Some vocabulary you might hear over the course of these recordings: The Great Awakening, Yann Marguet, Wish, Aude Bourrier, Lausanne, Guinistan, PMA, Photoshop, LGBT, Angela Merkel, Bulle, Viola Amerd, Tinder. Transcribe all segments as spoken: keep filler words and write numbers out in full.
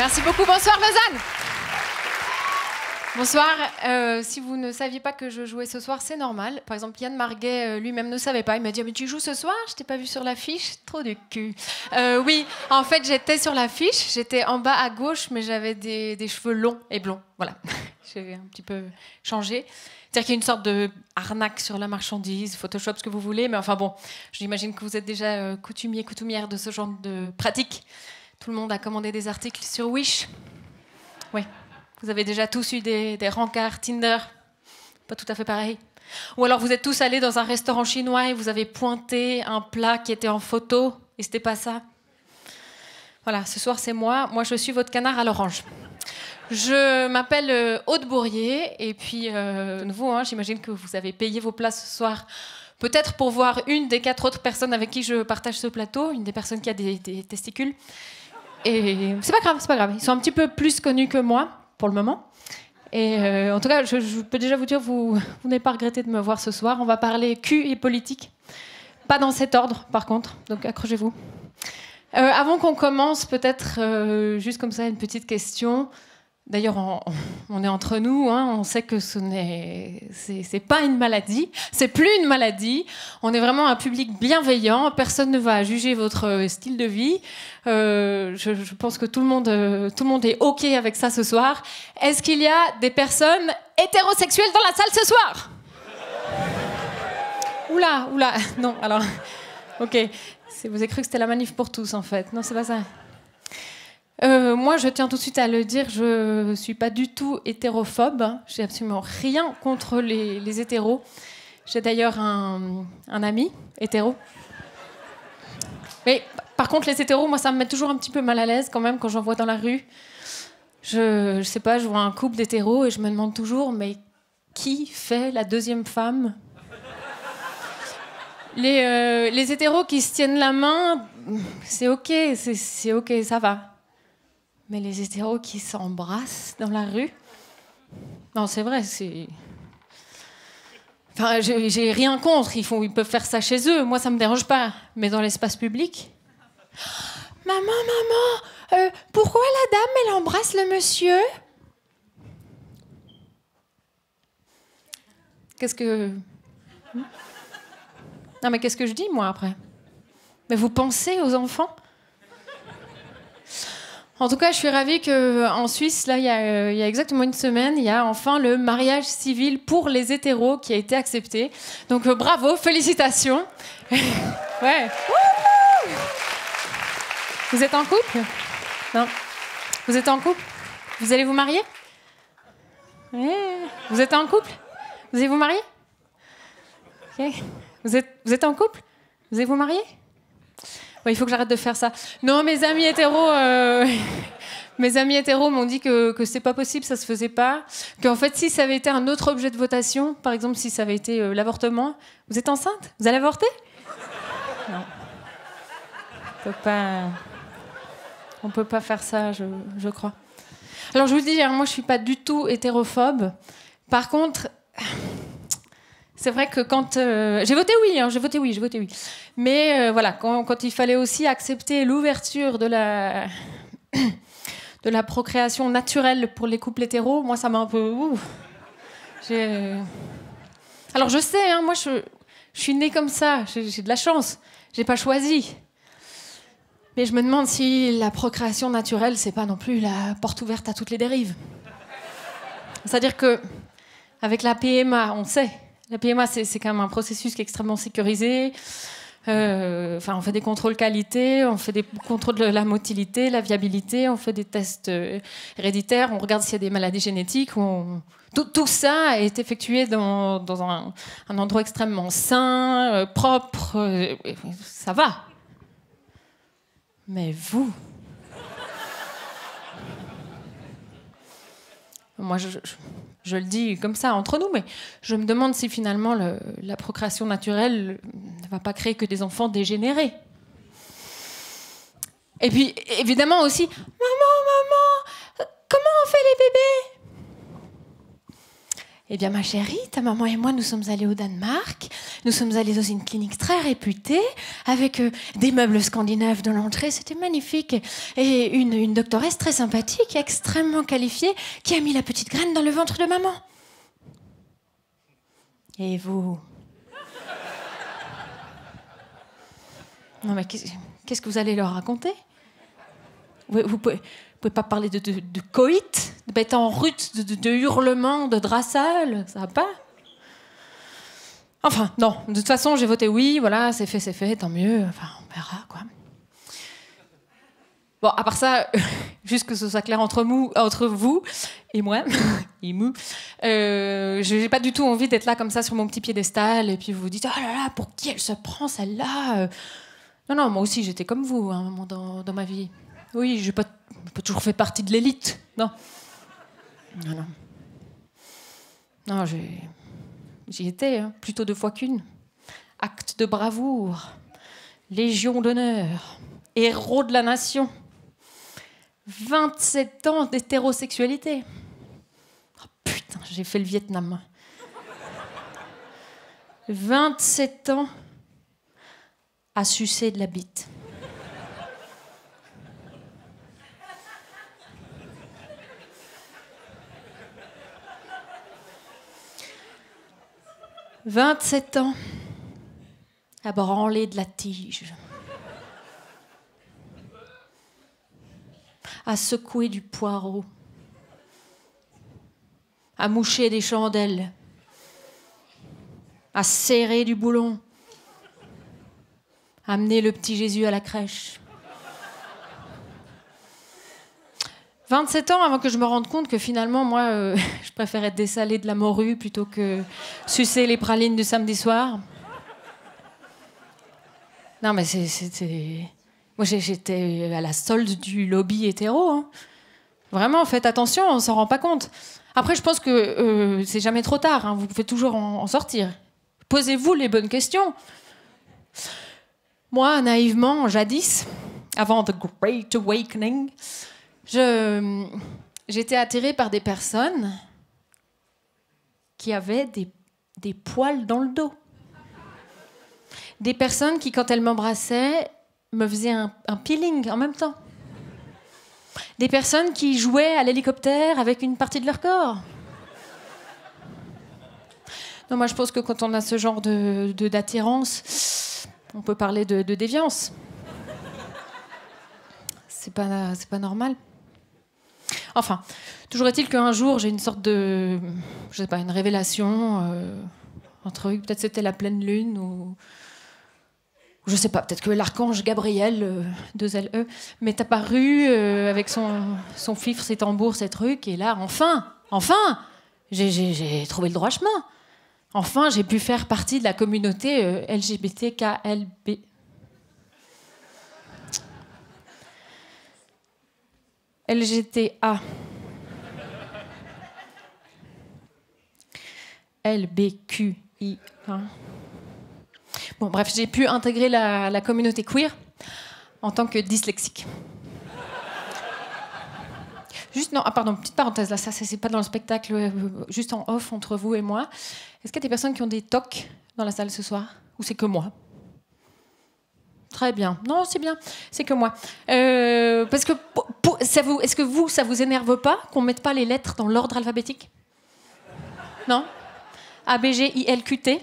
Merci beaucoup. Bonsoir, Lausanne. Bonsoir. Euh, si vous ne saviez pas que je jouais ce soir, c'est normal. Par exemple, Yann Marguet lui-même ne savait pas. Il m'a dit ah, « Mais tu joues ce soir? Je t'ai pas vu sur l'affiche. Trop de cul. Euh, » Oui, en fait, j'étais sur l'affiche. J'étais en bas à gauche, mais j'avais des, des cheveux longs et blonds. Voilà. J'ai un petit peu changé. C'est-à-dire qu'il y a une sorte de arnaque sur la marchandise, Photoshop, ce que vous voulez. Mais enfin bon, j'imagine que vous êtes déjà euh, coutumier, coutumière de ce genre de pratique. Tout le monde a commandé des articles sur Wish. Oui. Vous avez déjà tous eu des, des rencarts Tinder. Pas tout à fait pareil. Ou alors vous êtes tous allés dans un restaurant chinois et vous avez pointé un plat qui était en photo. Et c'était pas ça. Voilà, ce soir c'est moi. Moi je suis votre canard à l'orange. Je m'appelle Aude Bourrier et puis euh, de nouveau, hein, j'imagine que vous avez payé vos places ce soir peut-être pour voir une des quatre autres personnes avec qui je partage ce plateau, une des personnes qui a des, des testicules. Et c'est pas grave, c'est pas grave. Ils sont un petit peu plus connus que moi pour le moment. Et euh, en tout cas, je, je peux déjà vous dire, vous, vous n'avez pas regretté de me voir ce soir. On va parler cul et politique, pas dans cet ordre par contre. Donc accrochez-vous. Euh, avant qu'on commence, peut-être euh, juste comme ça une petite question. D'ailleurs, on, on est entre nous, hein, on sait que ce n'est c'est pas une maladie, c'est plus une maladie. On est vraiment un public bienveillant, personne ne va juger votre style de vie. Euh, je, je pense que tout le monde, tout le monde est OK avec ça ce soir. Est-ce qu'il y a des personnes hétérosexuelles dans la salle ce soir? Oula, oula, non, alors, OK. Vous avez cru que c'était la manif pour tous, en fait. Non, c'est pas ça. Euh, moi, je tiens tout de suite à le dire, je suis pas du tout hétérophobe. J'ai absolument rien contre les, les hétéros. J'ai d'ailleurs un, un ami hétéro. Mais par contre, les hétéros, moi, ça me met toujours un petit peu mal à l'aise quand même quand j'en vois dans la rue. Je, je sais pas, je vois un couple d'hétéros et je me demande toujours, mais qui fait la deuxième femme ? Les, euh, les hétéros qui se tiennent la main, c'est OK, c'est OK, ça va. Mais les hétéros qui s'embrassent dans la rue, non, c'est vrai, c'est... Enfin, j'ai rien contre, ils, font, ils peuvent faire ça chez eux, moi ça me dérange pas. Mais dans l'espace public... Maman, maman, euh, pourquoi la dame, elle embrasse le monsieur ? Qu'est-ce que... Hmm ? Non, mais qu'est-ce que je dis, moi, après? Mais vous pensez aux enfants? En tout cas, je suis ravie qu'en Suisse, là, il y, euh, y a exactement une semaine, il y a enfin le mariage civil pour les hétéros qui a été accepté. Donc, euh, bravo, félicitations. Ouais. Vous êtes en couple? Non. Vous êtes en couple? Vous allez vous marier? Oui. Vous êtes en couple? Vous allez vous marier? Ok. Vous êtes, vous êtes en couple? Vous allez vous marier? Ouais, il faut que j'arrête de faire ça. Non, mes amis hétéros, euh, mes amis hétéros m'ont dit que, que c'est pas possible, ça se faisait pas. Qu'en fait, si ça avait été un autre objet de votation, par exemple, si ça avait été euh, l'avortement, vous êtes enceinte? Vous allez avorter? Non. On peut pas, on peut pas faire ça, je, je crois. Alors, je vous le dis, moi, je suis pas du tout hétérophobe. Par contre. C'est vrai que quand... Euh, j'ai voté oui, hein, j'ai voté oui, j'ai voté oui. Mais euh, voilà, quand, quand il fallait aussi accepter l'ouverture de la, de la procréation naturelle pour les couples hétéros, moi, ça m'a un peu... J'ai... Alors, je sais, hein, moi, je, je suis née comme ça, j'ai de la chance, j'ai pas choisi. Mais je me demande si la procréation naturelle, c'est pas non plus la porte ouverte à toutes les dérives. C'est-à-dire que avec la P M A, on sait... La P M A, c'est quand même un processus qui est extrêmement sécurisé. Euh, enfin, on fait des contrôles qualité, on fait des contrôles de la motilité, la viabilité, on fait des tests euh, héréditaires, on regarde s'il y a des maladies génétiques. On... Tout, tout ça est effectué dans, dans un, un endroit extrêmement sain, euh, propre. Euh, ça va. Mais vous... Moi, je... je... Je le dis comme ça, entre nous, mais je me demande si finalement le, la procréation naturelle ne va pas créer que des enfants dégénérés. Et puis, évidemment aussi, « Maman, maman, comment on fait les bébés ?» Eh bien, ma chérie, ta maman et moi, nous sommes allés au Danemark, Nous sommes allés dans une clinique très réputée, avec euh, des meubles scandinaves dans l'entrée, c'était magnifique. Et une, une doctoresse très sympathique, extrêmement qualifiée, qui a mis la petite graine dans le ventre de maman. Et vous ? Non mais qu'est-ce que vous allez leur raconter ? Vous ne pouvez, pouvez pas parler de, de, de coït, de bête en rut, de, de, de hurlement, de drassal, ça va pas ? Enfin, non, de toute façon, j'ai voté oui, voilà, c'est fait, c'est fait, tant mieux, enfin, on verra, quoi. Bon, à part ça, juste que ce soit clair entre, mou, entre vous et moi, et mou, euh, j'ai pas du tout envie d'être là comme ça sur mon petit piédestal, et puis vous vous dites, oh là là, pour qui elle se prend, celle-là ? Non, non, moi aussi, j'étais comme vous, à un moment dans, dans ma vie. Oui, j'ai pas, pas toujours fait partie de l'élite, non. Non, non. Non, j'ai... J'y étais, hein, plutôt deux fois qu'une. Acte de bravoure, légion d'honneur, héros de la nation, vingt-sept ans d'hétérosexualité. Oh putain, j'ai fait le Vietnam. vingt-sept ans à sucer de la bite. vingt-sept ans à branler de la tige, à secouer du poireau, à moucher des chandelles, à serrer du boulon, à amener le petit Jésus à la crèche. vingt-sept ans avant que je me rende compte que finalement, moi, euh, je préférais dessaler de la morue plutôt que sucer les pralines du samedi soir. Non, mais c'était... Moi, j'étais à la solde du lobby hétéro. Hein. Vraiment, faites attention, on s'en rend pas compte. Après, je pense que euh, c'est jamais trop tard. Hein, vous pouvez toujours en, en sortir. Posez-vous les bonnes questions. Moi, naïvement, jadis, avant The Great Awakening... Je, j'étais attirée par des personnes qui avaient des, des poils dans le dos. Des personnes qui, quand elles m'embrassaient, me faisaient un, un peeling en même temps. Des personnes qui jouaient à l'hélicoptère avec une partie de leur corps. Non, moi, je pense que quand on a ce genre de, de, d'attirance, on peut parler de, de déviance. C'est pas, c'est pas normal. Enfin, toujours est-il qu'un jour, j'ai une sorte de... Je sais pas, une révélation, euh, un truc. Peut-être c'était la pleine lune, ou... Je sais pas, peut-être que l'archange Gabriel, euh, deux L E, m'est apparu euh, avec son, son fifre, ses tambours, ses trucs. Et là, enfin, enfin, j'ai, j'ai, j'ai trouvé le droit chemin. Enfin, j'ai pu faire partie de la communauté euh, L G B T K L B. L G T A. L B Q I. Hein. Bon, bref, j'ai pu intégrer la, la communauté queer en tant que dyslexique. Juste, non, ah pardon, petite parenthèse, là, ça, c'est pas dans le spectacle, euh, juste en off entre vous et moi. Est-ce qu'il y a des personnes qui ont des tocs dans la salle ce soir? Ou c'est que moi? Très bien. Non, c'est bien. C'est que moi. Euh, parce que, est-ce que vous, ça vous énerve pas qu'on mette pas les lettres dans l'ordre alphabétique? Non? A B G I L Q T.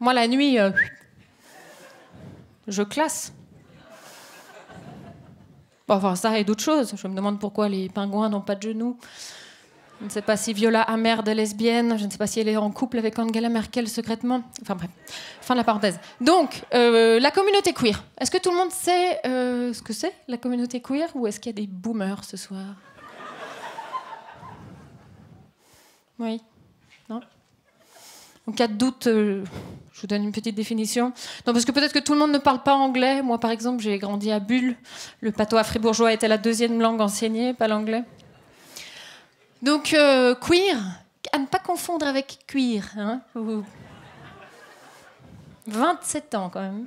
Moi, la nuit, euh, je classe. Bon, enfin, ça et d'autres choses. Je me demande pourquoi les pingouins n'ont pas de genoux. Je ne sais pas si Viola Amerd est lesbienne, je ne sais pas si elle est en couple avec Angela Merkel secrètement. Enfin bref, fin de la parenthèse. Donc, euh, la communauté queer. Est-ce que tout le monde sait euh, ce que c'est, la communauté queer, ou est-ce qu'il y a des boomers ce soir? Oui? Non? En cas de doute, euh, je vous donne une petite définition. Non, parce que peut-être que tout le monde ne parle pas anglais. Moi, par exemple, j'ai grandi à Bulle. Le patois fribourgeois était la deuxième langue enseignée, pas l'anglais. Donc, euh, queer, à ne pas confondre avec cuir. Hein, vingt-sept ans, quand même.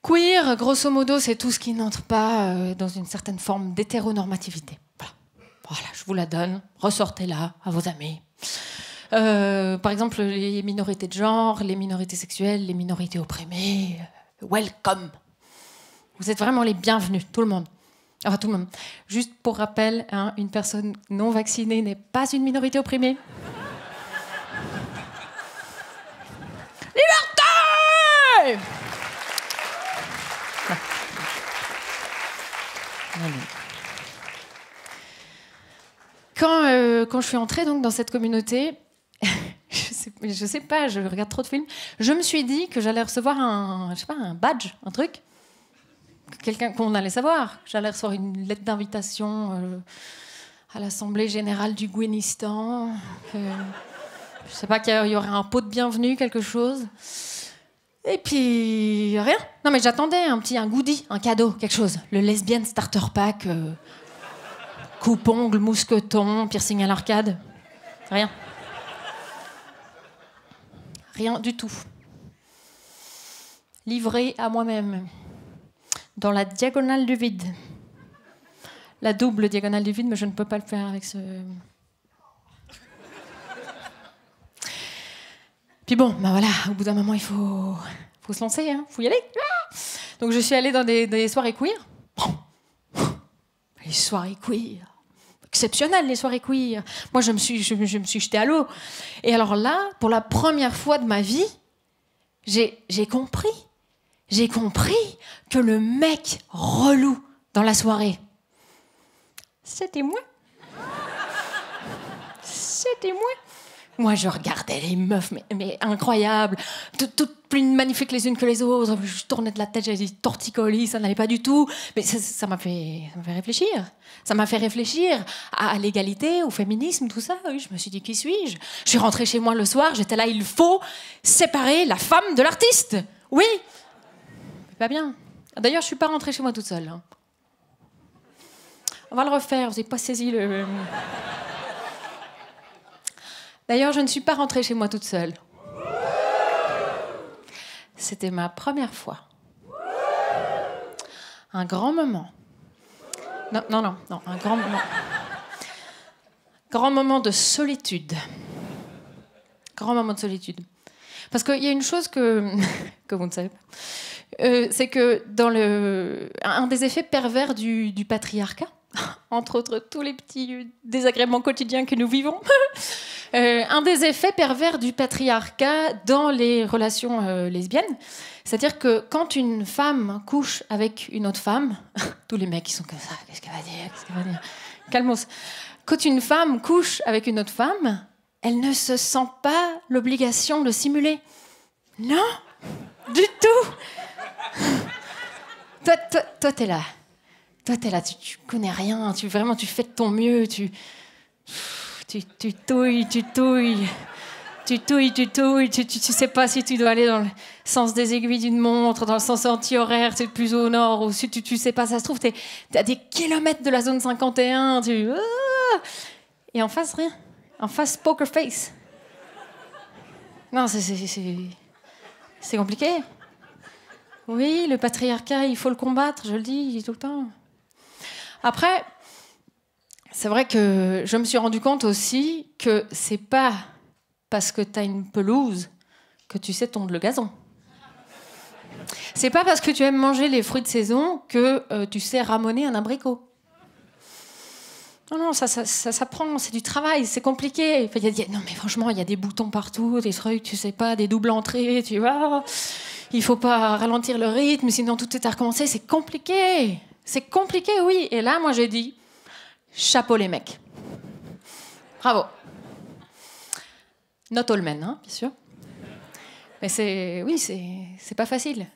Queer, grosso modo, c'est tout ce qui n'entre pas euh, dans une certaine forme d'hétéronormativité. Voilà. Voilà, je vous la donne, ressortez-la à vos amis. Euh, par exemple, les minorités de genre, les minorités sexuelles, les minorités opprimées, welcome. Vous êtes vraiment les bienvenus, tout le monde. Enfin, tout le monde. Juste pour rappel, hein, une personne non vaccinée n'est pas une minorité opprimée. Liberté! Non, non. Quand, euh, quand je suis entrée donc, dans cette communauté, je sais, je sais pas, je regarde trop de films, je me suis dit que j'allais recevoir un, je sais pas, un badge, un truc, quelqu'un qu'on allait savoir. J'allais recevoir une lettre d'invitation euh, à l'Assemblée Générale du Guinistan. Euh, je sais pas, qu'il y aurait un pot de bienvenue, quelque chose. Et puis, rien. Non mais j'attendais un petit, un goodie, un cadeau, quelque chose. Le lesbienne starter pack... Euh, coupe-ongle, mousqueton, piercing à l'arcade. Rien. Rien du tout. Livré à moi-même. Dans la diagonale du vide. La double diagonale du vide, mais je ne peux pas le faire avec ce... Puis bon, ben voilà, au bout d'un moment, il faut, faut se lancer, hein, faut y aller. Donc je suis allée dans des, des soirées queer. Les soirées queer. Exceptionnelles, les soirées queer. Moi, je me suis, je, je me suis jetée à l'eau. Et alors là, pour la première fois de ma vie, j'ai, j'ai compris. J'ai compris que le mec relou dans la soirée, c'était moi. C'était moi. Moi, je regardais les meufs, mais, mais incroyables. Toutes, toutes plus magnifiques les unes que les autres. Je tournais de la tête, j'avais des torticolis, ça n'allait pas du tout. Mais ça m'a fait, ça m'a fait réfléchir. Ça m'a fait réfléchir à, à l'égalité, au féminisme, tout ça. Oui, je me suis dit, qui suis-je? Je suis rentrée chez moi le soir, j'étais là, il faut séparer la femme de l'artiste. Oui. C'est pas bien. D'ailleurs, je suis pas rentrée chez moi toute seule. On va le refaire, vous n'avez pas saisi le... D'ailleurs, je ne suis pas rentrée chez moi toute seule. C'était ma première fois. Un grand moment. Non, non, non, non, un grand moment. Grand moment de solitude. Grand moment de solitude. Parce qu'il y a une chose que, que vous ne savez pas, euh, c'est que dans le, un des effets pervers du, du patriarcat, entre autres tous les petits désagréments quotidiens que nous vivons, Euh, un des effets pervers du patriarcat dans les relations euh, lesbiennes, c'est-à-dire que quand une femme couche avec une autre femme, tous les mecs ils sont comme ça, qu'est-ce qu'elle va dire, qu'est-ce qu'elle va dire, calmos. Quand une femme couche avec une autre femme, elle ne se sent pas l'obligation de simuler. Non, du tout. Toi, toi, toi t'es là, toi t'es là, tu, tu connais rien, tu vraiment tu fais de ton mieux, tu. Tu, tu touilles, tu touilles, tu touilles, tu touilles, tu, tu, tu sais pas si tu dois aller dans le sens des aiguilles d'une montre, dans le sens anti-horaire, c'est plus au nord, au sud, tu, tu sais pas, ça se trouve, t'es à des kilomètres de la zone cinquante et un, tu... Et en face, rien. En face, poker face. Non, c'est... C'est compliqué. Oui, le patriarcat, il faut le combattre, je le dis, je dis tout le temps. Après... C'est vrai que je me suis rendu compte aussi que c'est pas parce que t'as une pelouse que tu sais tondre le gazon. C'est pas parce que tu aimes manger les fruits de saison que euh, tu sais ramoner un abricot. Non, non, ça ça, ça, ça prend, c'est du travail, c'est compliqué. Enfin, y a, y a, non, mais franchement, il y a des boutons partout, des trucs, tu sais pas, des doubles entrées, tu vois. Il faut pas ralentir le rythme, sinon tout est à recommencer, c'est compliqué. C'est compliqué, oui. Et là, moi, j'ai dit... Chapeau les mecs. Bravo. Not all men, hein, bien sûr. Mais c'est... Oui, c'est pas facile.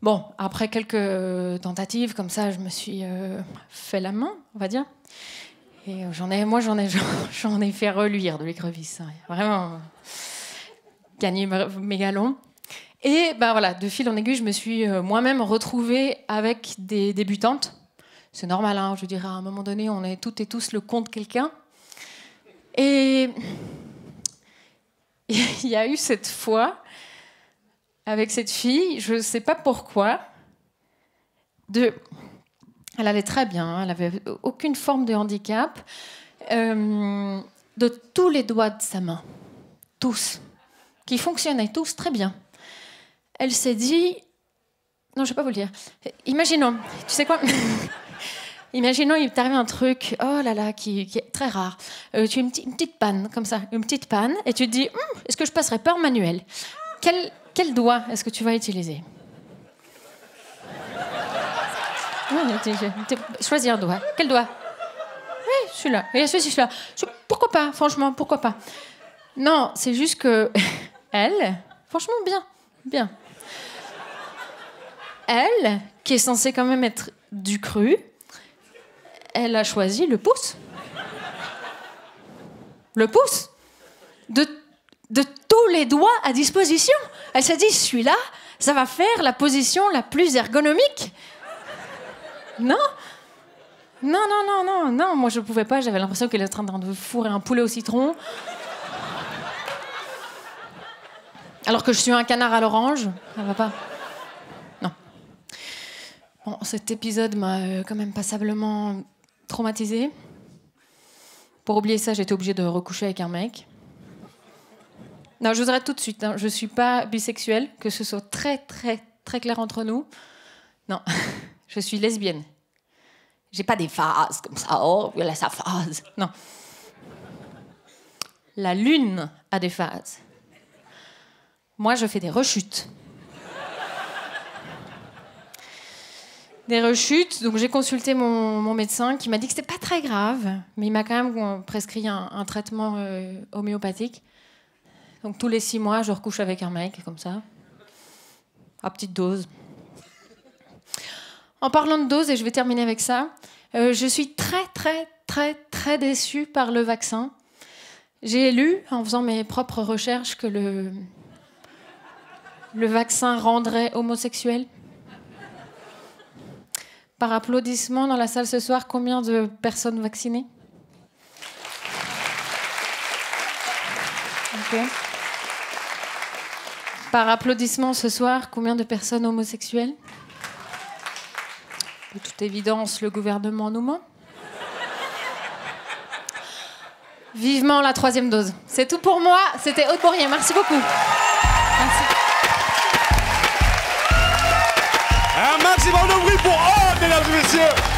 Bon, après quelques tentatives, comme ça, je me suis euh, fait la main, on va dire. Et j'en ai... Moi, j'en ai, j'en ai fait reluire de l'écrevisse. Hein. Vraiment. Gagné mes galons. Et, ben voilà, de fil en aiguille, je me suis euh, moi-même retrouvée avec des débutantes. C'est normal, hein, je dirais, à un moment donné, on est toutes et tous le con de quelqu'un. Et il y a eu cette fois, avec cette fille, je ne sais pas pourquoi, de... Elle allait très bien, hein, elle n'avait aucune forme de handicap. Euh, de tous les doigts de sa main, tous, qui fonctionnaient tous très bien. Elle s'est dit... Non, je ne vais pas vous le dire. Imaginons, tu sais quoi? Imaginons, il t'arrive un truc, oh là là, qui, qui est très rare. Euh, tu as une, une petite panne, comme ça, une petite panne, et tu te dis, hm, est-ce que je passerai pas en manuel? Quel, quel doigt est-ce que tu vas utiliser? Oui, choisis un doigt. Quel doigt? Oui, celui-là. Et celui-ci, celui-là. Pourquoi pas, franchement, pourquoi pas? Non, c'est juste que elle, franchement, bien, bien. Elle, qui est censée quand même être du cru, elle a choisi le pouce. Le pouce de, de tous les doigts à disposition. Elle s'est dit, celui-là, ça va faire la position la plus ergonomique. Non, non, non, non, non, non, moi je pouvais pas, j'avais l'impression qu'elle était en train de fourrer un poulet au citron. Alors que je suis un canard à l'orange, ça va pas. Non. Bon, cet épisode m'a euh, quand même passablement traumatisée. Pour oublier ça, j'étais obligée de recoucher avec un mec. Non, je vous arrête tout de suite, hein. Je suis pas bisexuelle, que ce soit très, très, très clair entre nous. Non. Je suis lesbienne. J'ai pas des phases comme ça. Oh, elle a sa phase. Non. La lune a des phases. Moi, je fais des rechutes. Des rechutes. Donc, j'ai consulté mon, mon médecin qui m'a dit que c'était pas très grave, mais il m'a quand même prescrit un, un traitement euh, homéopathique. Donc, tous les six mois, je recouche avec un mec, comme ça, à petite dose. En parlant de doses, et je vais terminer avec ça, euh, je suis très, très, très, très déçue par le vaccin. J'ai lu, en faisant mes propres recherches, que le, le vaccin rendrait homosexuel. Par applaudissement, dans la salle ce soir, combien de personnes vaccinées? Okay. Par applaudissement ce soir, combien de personnes homosexuelles? De toute évidence, le gouvernement nous ment. Vivement la troisième dose. C'est tout pour moi. C'était Aude Bourrier. Merci beaucoup. Merci. Un maximum de bruit pour Aude, mesdames et messieurs.